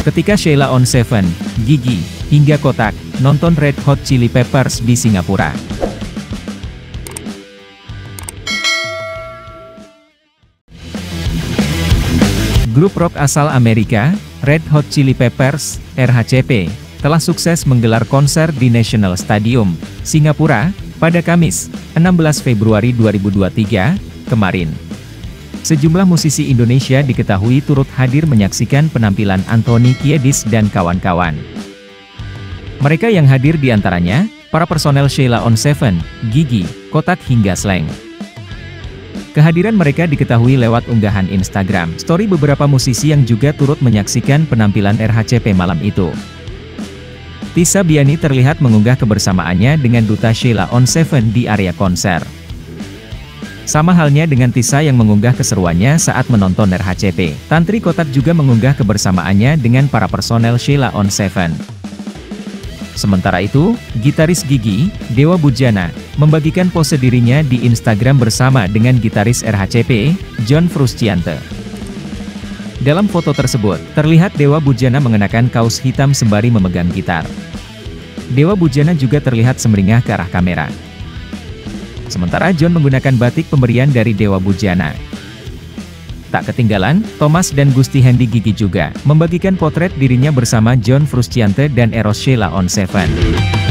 Ketika Sheila on 7, Gigi, hingga Kotak, nonton Red Hot Chili Peppers di Singapura. Grup rock asal Amerika, Red Hot Chili Peppers, RHCP, telah sukses menggelar konser di National Stadium, Singapura, pada Kamis, 16 Februari 2023, kemarin. Sejumlah musisi Indonesia diketahui turut hadir menyaksikan penampilan Anthony Kiedis dan kawan-kawan. Mereka yang hadir diantaranya, para personel Sheila on 7, Gigi, Kotak hingga Slank. Kehadiran mereka diketahui lewat unggahan Instagram story beberapa musisi yang juga turut menyaksikan penampilan RHCP malam itu. Tissa Biani terlihat mengunggah kebersamaannya dengan duta Sheila on 7 di area konser. Sama halnya dengan Tissa yang mengunggah keseruannya saat menonton RHCP. Tantri Kotak juga mengunggah kebersamaannya dengan para personel Sheila on 7. Sementara itu, gitaris Gigi, Dewa Budjana, membagikan pose dirinya di Instagram bersama dengan gitaris RHCP, John Frusciante. Dalam foto tersebut, terlihat Dewa Budjana mengenakan kaos hitam sembari memegang gitar. Dewa Budjana juga terlihat semeringah ke arah kamera. Sementara John menggunakan batik pemberian dari Dewa Budjana. Tak ketinggalan, Thomas dan Gusti Hendy Gigi juga membagikan potret dirinya bersama John Frusciante dan Eros Sheila on 7.